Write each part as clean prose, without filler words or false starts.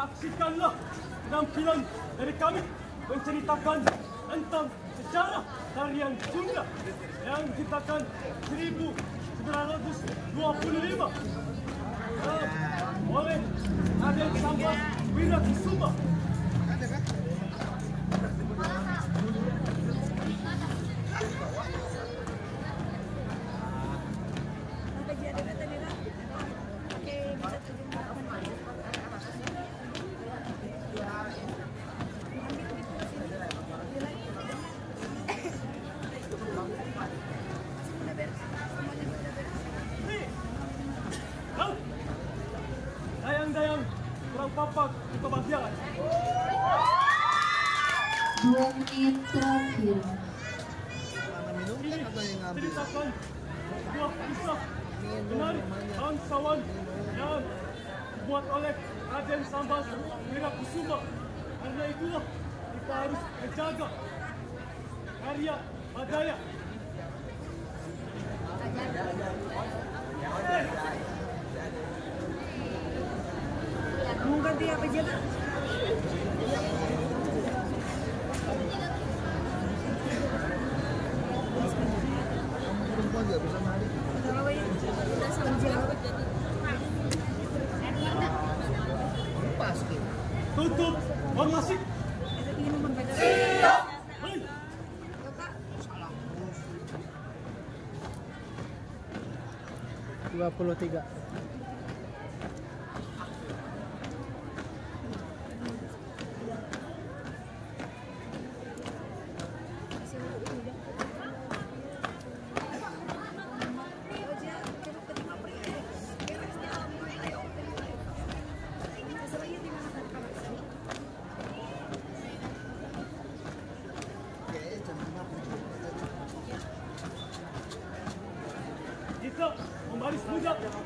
Saksikanlah penampilan dari kami menceritakan tentang sejarah tarian Sunda yang diciptakan 1925 oleh Raden Sambas Wirakusuma. Ceritakan sebuah kisah menarik bangsawan yang dibuat oleh Raden Sambas Wirakusuma. Karena itulah kita harus menjaga karya Badaya. Mungkin dia penjaga. Tutup formasi. Siap. Salah. 23.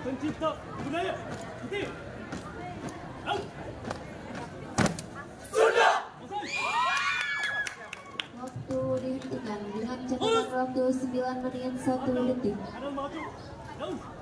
Pencipta budaya putih. Sudah. Waktu dihentikan dengan catatan waktu 9 menit 1 detik.